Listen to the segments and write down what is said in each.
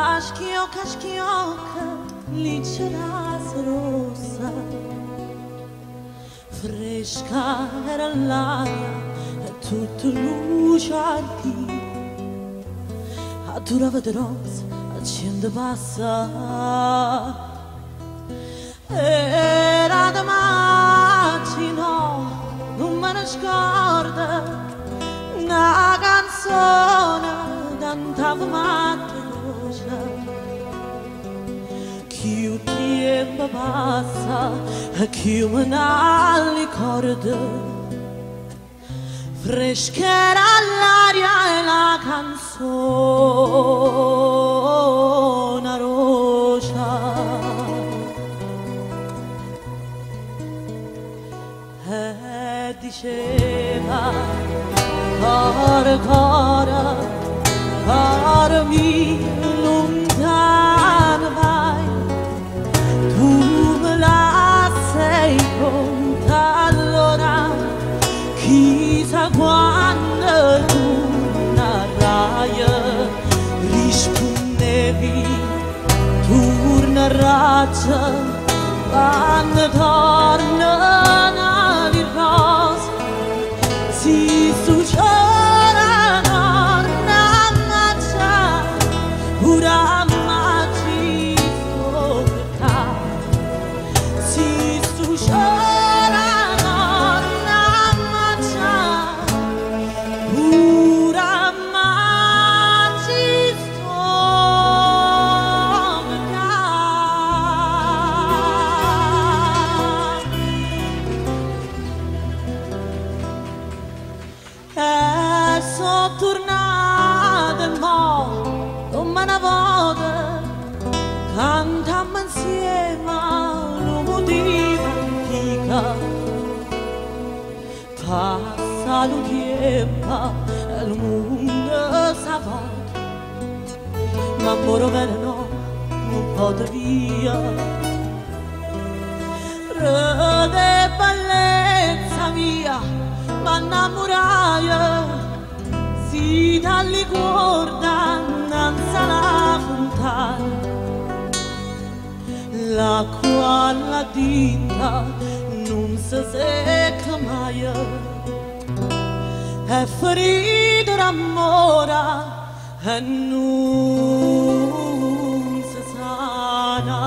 اشکیو کشکیو که لیچه از روسا fresca era l'aria e tutto luce ardi adorava de rose a gente passa era da mattina non me ne scorda una canzone cantava mattina Che il tempo passa e che non ha ricordo Frescherà l'aria e la canzone rosa E diceva Cora, cora, cora mia lontana vai Quando tu narrai, rispondevi, tornerai, quando tornerà il rosa, si succederà, tornerà magia, pura magia, forca, si succederà. Sono tornata in mondo, non me ne voglio, cantiamo insieme all'uomo di fatica. Passa lo tempo e il mondo s'avvolta, ma amore vero no, non vado via. Rode bellezza mia, ma innamorai. Si dalle corda innanza la fontana L'acqua alla tinta non si secca mai È ferita d'amore e non si sana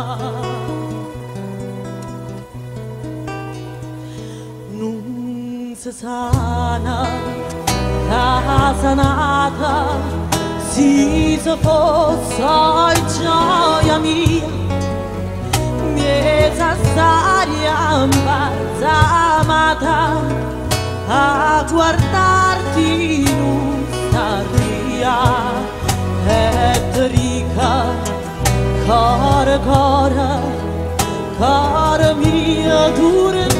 Non si sana La sanata si soffoca e gioia mia Mieza saria imbalsamata A guardarti non staria Etrica, cor, cor, cor mia dura